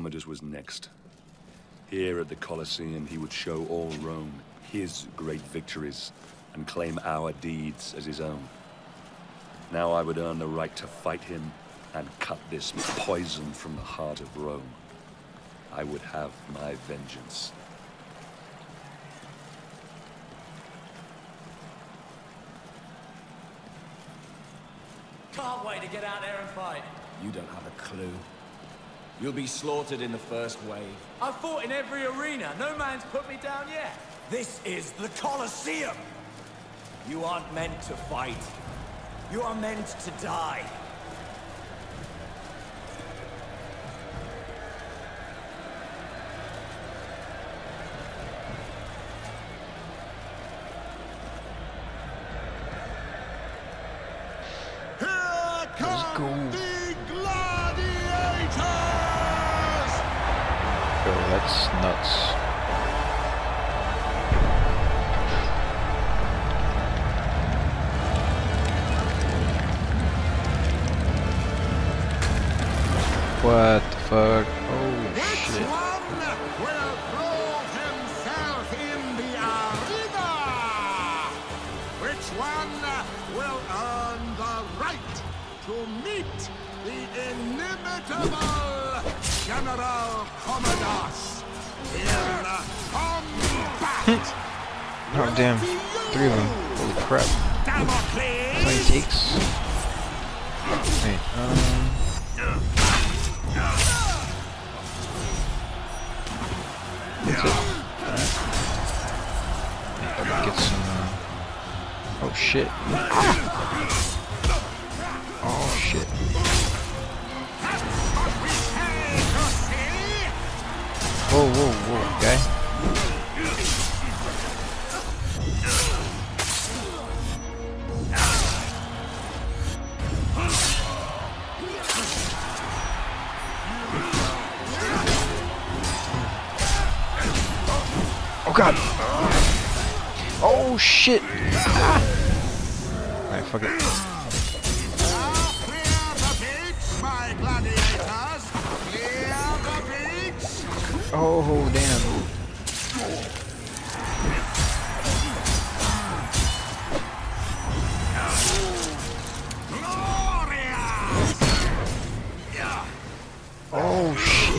Commodus was next. Here at the Colosseum, he would show all Rome his great victories and claim our deeds as his own. Now I would earn the right to fight him and cut this poison from the heart of Rome. I would have my vengeance. Can't wait to get out there and fight. You don't have a clue. You'll be slaughtered in the first wave. I've fought in every arena. No man's put me down yet. This is the Colosseum. You aren't meant to fight. You are meant to die. Oh damn, 3 of them, holy crap. Damocles. 20 takes. Wait, that's it. Alright. I'll get some, oh shit. Oh shit. Whoa, whoa, whoa, guy. God. Oh shit! Ah. Alright, fuck it. Oh damn. Oh shit.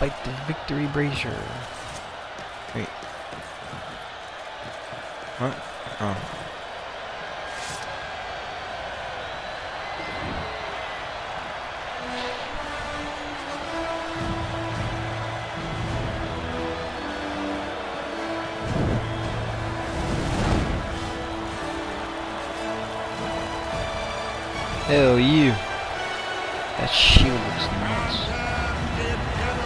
fight the victory brazier. Wait. What? Oh. Oh, you. That shield looks nice. Commodus,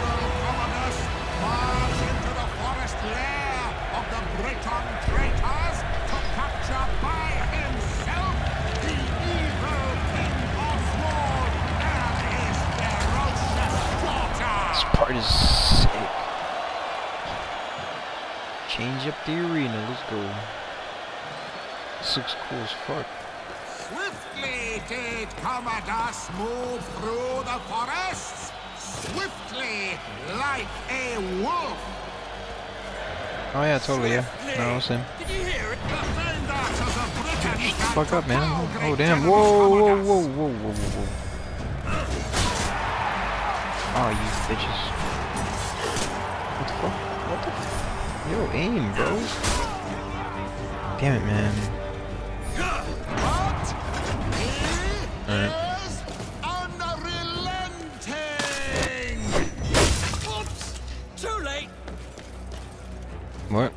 march into the forest lair of the Briton traitors to capture by himself the evil King Oswald and his ferocious daughter. This part is sick. Change up the arena. Let's go. This looks cool as fuck. Swiftly did Commodus move through the forests, swiftly like a wolf. Oh yeah, totally, yeah. No, it's him. Did you hear it? The founders of the Britons. Fuck up, man. Oh damn. Whoa, whoa, whoa, whoa, whoa, whoa, whoa. Oh, you bitches. What the fuck? What the fuck? Yo, aim, bro. Damn it, man. Unrelenting. Oops, too late. What?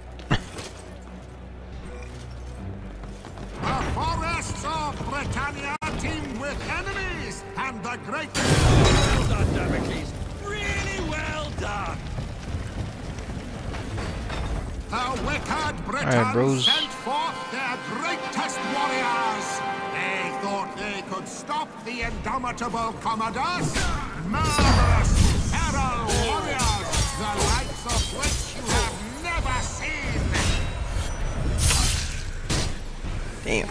The forests of Britannia team with enemies, and the great. Well done, Damocles. Really well done. The wicked Britons sent forth their greatest warriors. They thought they could stop the indomitable Commodus. Marvelous, feral warriors, the likes of which you have never seen. Damn.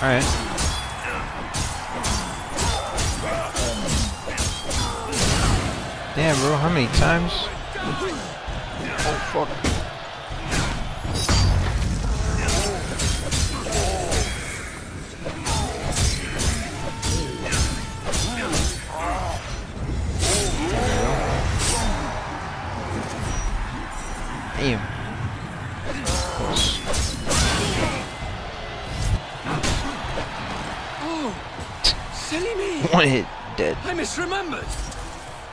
Alright. Damn, bro, how many times? Oh, fuck. Damn. Oh, silly me. One hit, dead. I misremembered.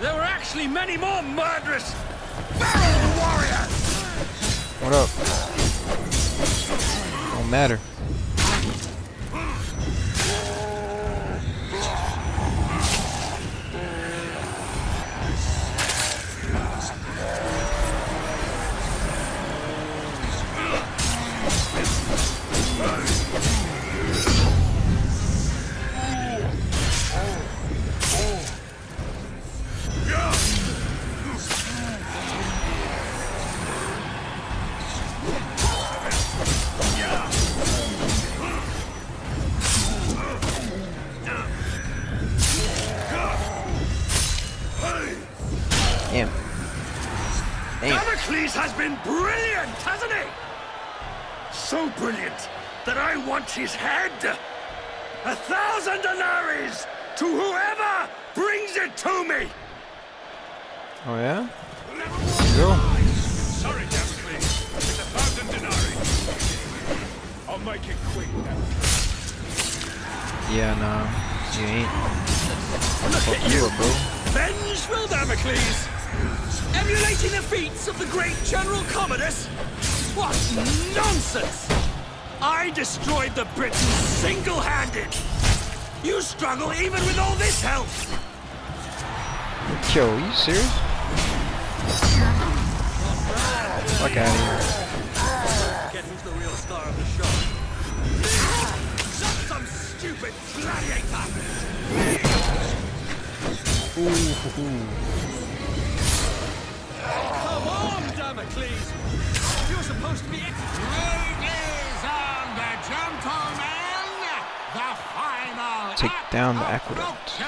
There were actually many more murderous barrel warriors. What up? Don't matter. Damocles has been brilliant, hasn't he? So brilliant that I want his head. 1,000 denarii to whoever brings it to me. Oh yeah? Go. Sorry, Damocles. It's 1,000 denarii. I'll make it quick, Damocles. Yeah, no, you ain't. Look at you, bro. Vengeful Damocles. Emulating the feats of the great General Commodus? What nonsense! I destroyed the Britons single-handed! You struggle even with all this health! Yo, are you serious? Fuck out of here. Get who's the real star of the show. Not some stupid gladiator! Ooh. Come on, Damocles! You're supposed to be... Ladies and gentlemen, the final... Take down the aqueduct.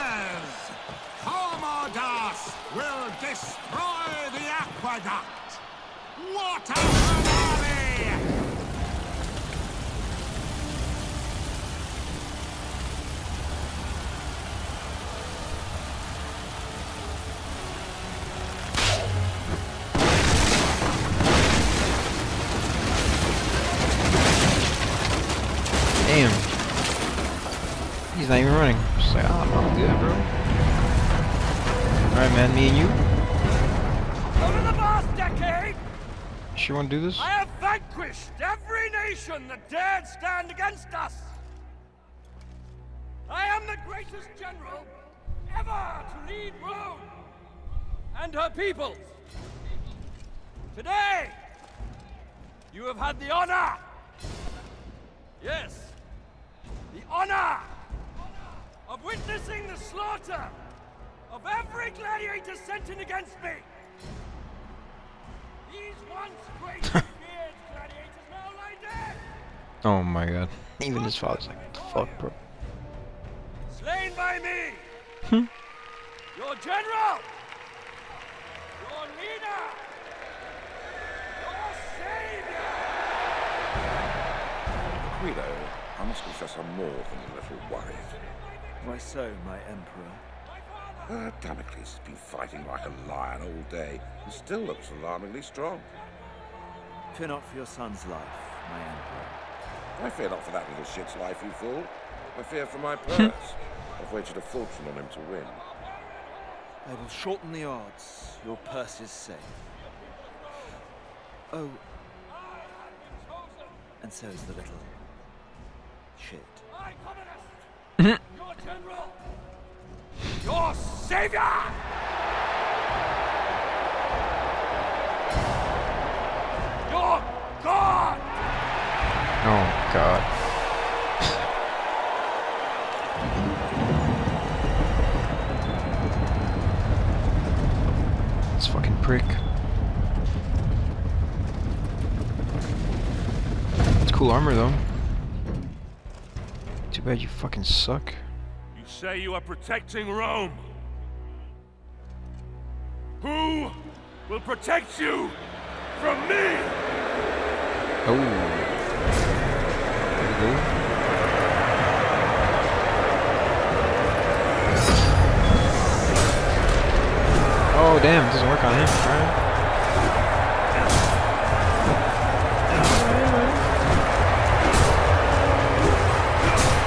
Commodus will destroy the aqueduct! What a finale! Damn. He's not even running. Just like, oh, I'm good, bro. Alright, man, me and you. Go to the last decade! Sure wanna do this? I have vanquished every nation that dared stand against us! I am the greatest general ever to lead Rome and her people. Today, you have had the honor, yes, the honor of witnessing the slaughter of every gladiator sent in against me. These once great feared gladiators now lie dead. Oh my God! Even his father's like, what the fuck, bro. Slain by me, your general, your leader, your savior. Guido, I must confess I'm more than a little worried. Why so, my emperor? Damocles has been fighting like a lion all day and still looks alarmingly strong. Fear not for your son's life, my emperor. I fear not for that little shit's life, you fool. I fear for my purse. I've wagered a fortune on him to win. I will shorten the odds. Your purse is safe. Oh, and so is the little shit. My Commodus, your general, your savior. Your God. Oh God. Fucking prick. It's cool armor though. Too bad you fucking suck. You say you are protecting Rome. Who will protect you from me? Oh. There you go. Oh damn, it doesn't work on him, right?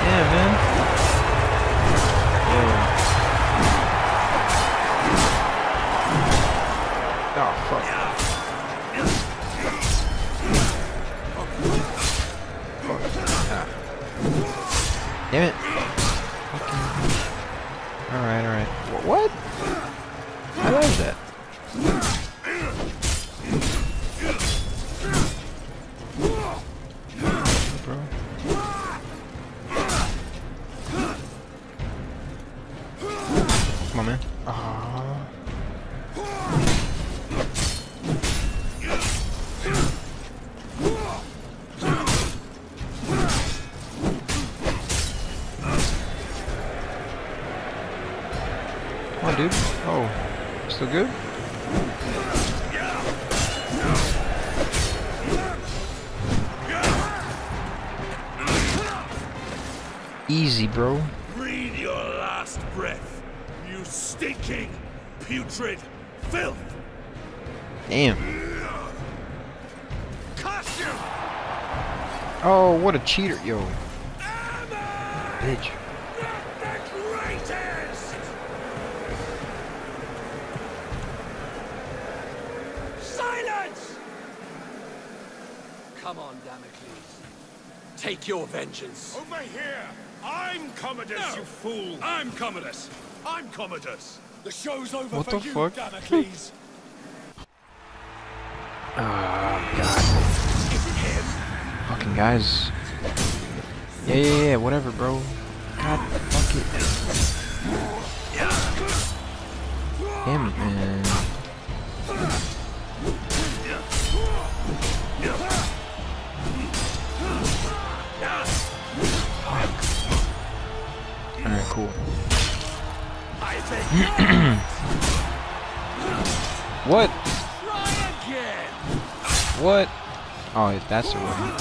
Damn, man. Easy, bro. Breathe your last breath, you stinking, putrid filth. Damn. Costume. Oh, what a cheater, yo. Bitch. Silence! Come on, Damocles. Take your vengeance. Over here! I'm Commodus, no, you fool! I'm Commodus! I'm Commodus! The show's over what for the you, fuck? Damocles! Ah, God. Is it him? Fucking guys. Yeah, whatever, bro. God, fuck it. Damn it, man. Alright, cool. What? Try again. What? Oh, that's the one.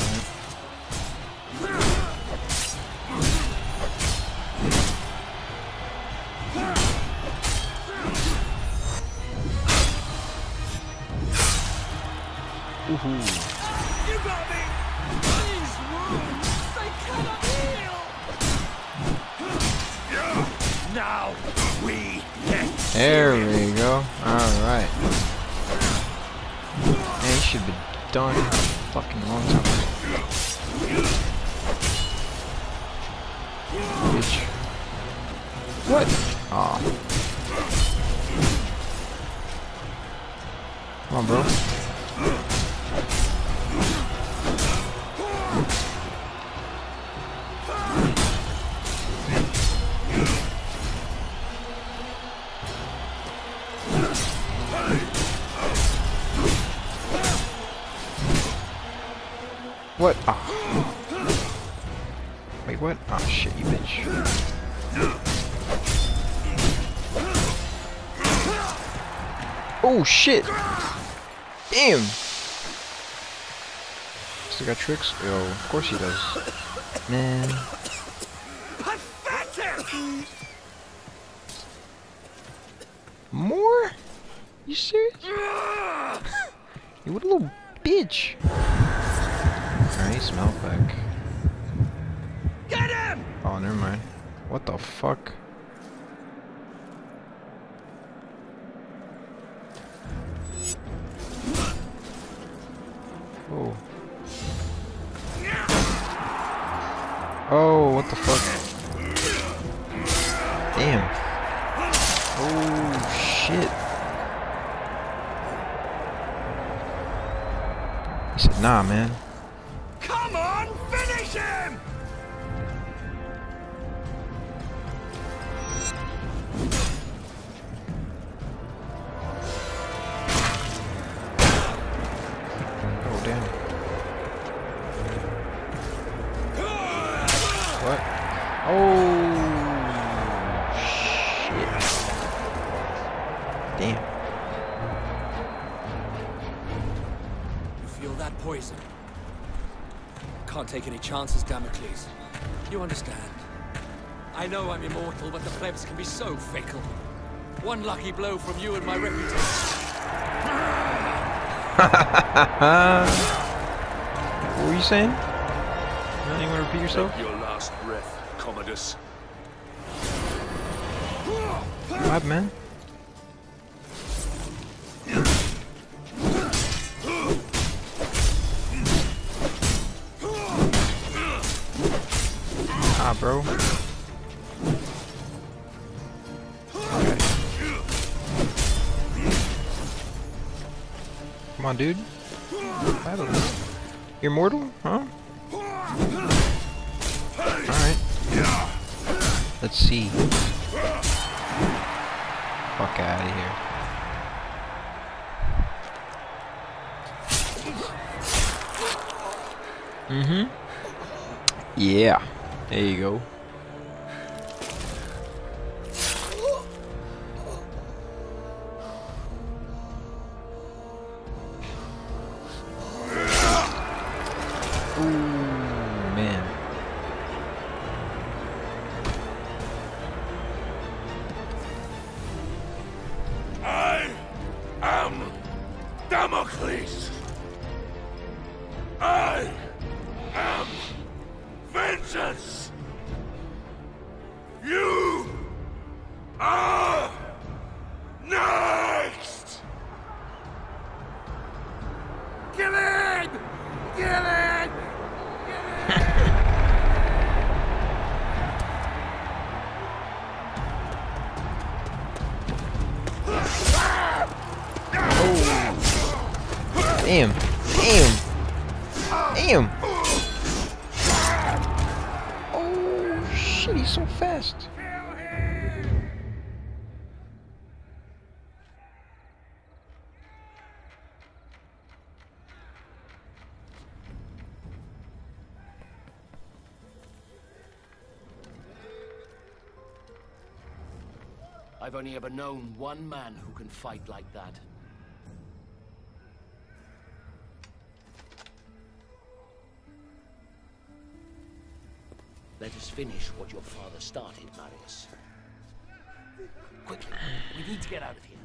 Woohoo. You got me! Please, Rome! They cannot There we go. Alright. Man, you should be done for a fucking long time. Bitch. What? Aw. Oh. Come on, bro. What? Oh. Wait, what? Oh shit, you bitch. Oh shit! Damn! Still got tricks? Yo, of course he does. Man. More? You serious? You what a little bitch. Nice meltback. Get him! Oh, never mind. What the fuck? Oh. Oh, what the fuck? Damn. Oh shit. He said, "Nah, man." Take any chances, Damocles. You understand? I know I'm immortal, but the plebs can be so fickle. One lucky blow from you and my reputation. What were you saying? You want to repeat yourself? Take your last breath, Commodus. What, man? Bro. Okay. Come on, dude. I don't know. You're mortal, huh? Alright. Let's see. Fuck out of here. Mm-hmm. Yeah. There you go. Ooh, man. I am Damocles. I am vengeance. You are next. Kill it! Kill it! Kill it! Oh. Damn! Damn! Damn! He's so fast. Kill him. I've only ever known one man who can fight like that. Let us finish what your father started, Marius. Quickly, we need to get out of here.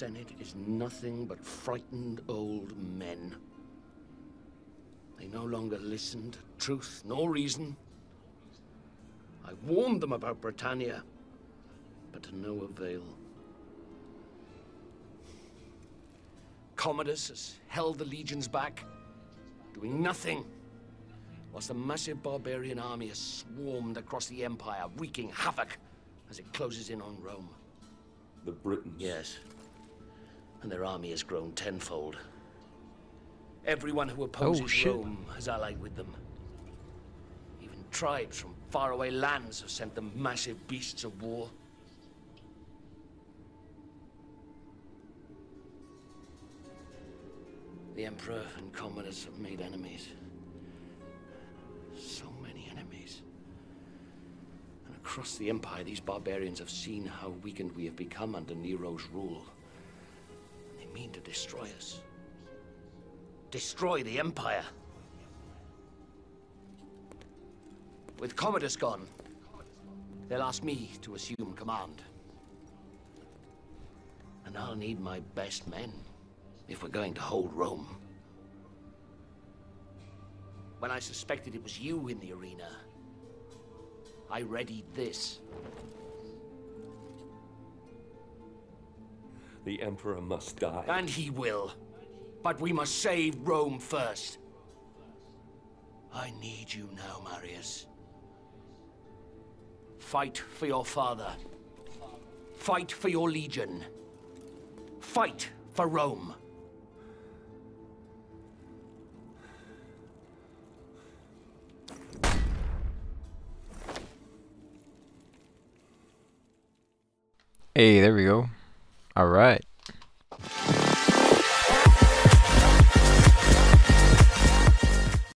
Senate is nothing but frightened old men. They no longer listen to truth nor reason. I warned them about Britannia, but to no avail. Commodus has held the legions back, doing nothing, whilst the massive barbarian army has swarmed across the empire, wreaking havoc as it closes in on Rome. The Britons? Yes. And their army has grown tenfold. Everyone who opposes Rome has allied with them. Even tribes from faraway lands have sent them massive beasts of war. The Emperor and Commodus have made enemies. So many enemies. And across the Empire, these barbarians have seen how weakened we have become under Nero's rule. And they mean to destroy us. Destroy the Empire. With Commodus gone, they'll ask me to assume command. And I'll need my best men if we're going to hold Rome. When I suspected it was you in the arena, I readied this. The Emperor must die. And he will. But we must save Rome first. I need you now, Marius. Fight for your father. Fight for your legion. Fight for Rome. Hey, there we go. All right.